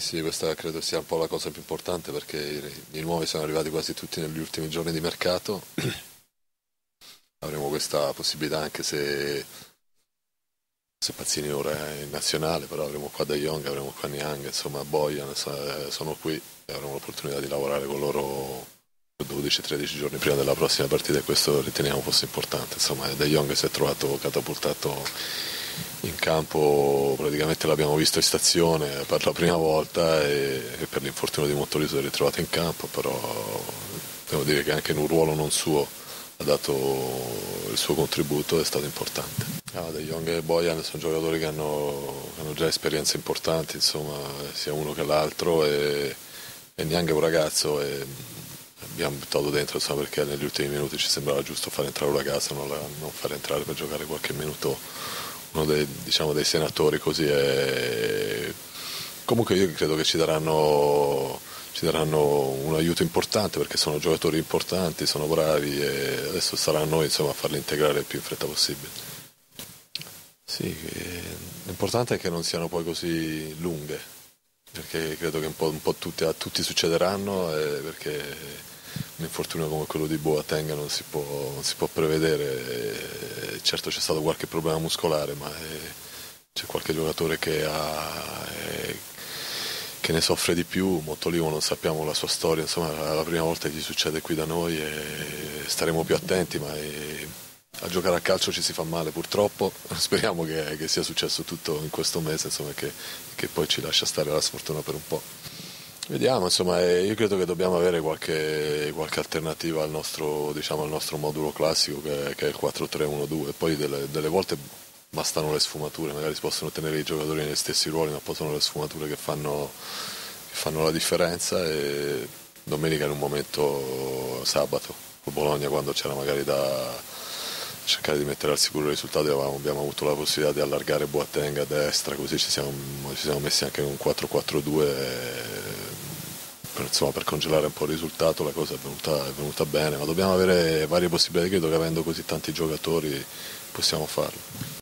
Sì, questa credo sia un po' la cosa più importante, perché i nuovi sono arrivati quasi tutti negli ultimi giorni di mercato. Avremo questa possibilità, anche se Pazzini ora è in nazionale, però avremo qua De Jong, avremo qua Niang, insomma Bojan sono qui e avremo l'opportunità di lavorare con loro 12-13 giorni prima della prossima partita, e questo riteniamo fosse importante. Insomma, De Jong si è trovato catapultato in campo, praticamente l'abbiamo visto in stazione per la prima volta, e per l'infortunio di Montolivo si è ritrovato in campo, però devo dire che anche in un ruolo non suo ha dato il suo contributo, è stato importante. De Jong e Bojan sono giocatori che hanno già esperienze importanti, insomma, sia uno che l'altro, e neanche un ragazzo. Abbiamo buttato dentro, insomma, perché negli ultimi minuti ci sembrava giusto far entrare un ragazzo, non far entrare per giocare qualche minuto uno dei senatori, così. Comunque io credo che ci daranno un aiuto importante, perché sono giocatori importanti, sono bravi, e adesso sarà a noi, insomma, a farli integrare il più in fretta possibile. Sì, l'importante è che non siano poi così lunghe, perché credo che un po' a tutti succederanno, perché un infortunio come quello di Boateng non si può prevedere. Certo, c'è stato qualche problema muscolare, ma c'è qualche giocatore che ne soffre di più. Montolivo non sappiamo la sua storia, insomma è la prima volta che gli succede qui da noi, e staremo più attenti, ma a giocare a calcio ci si fa male purtroppo. Speriamo che sia successo tutto in questo mese, insomma, che poi ci lascia stare la sfortuna per un po'. Vediamo, insomma, io credo che dobbiamo avere qualche alternativa al nostro modulo classico, che è il 4-3-1-2. Poi delle volte bastano le sfumature, magari si possono tenere i giocatori negli stessi ruoli, ma poi sono le sfumature che fanno la differenza. E domenica, in un momento, sabato, con Bologna, quando c'era magari da cercare di mettere al sicuro il risultato, abbiamo avuto la possibilità di allargare Boatenga a destra, così ci siamo messi anche un 4-4-2 per congelare un po' il risultato. La cosa è venuta bene, ma dobbiamo avere varie possibilità. Credo che avendo così tanti giocatori possiamo farlo.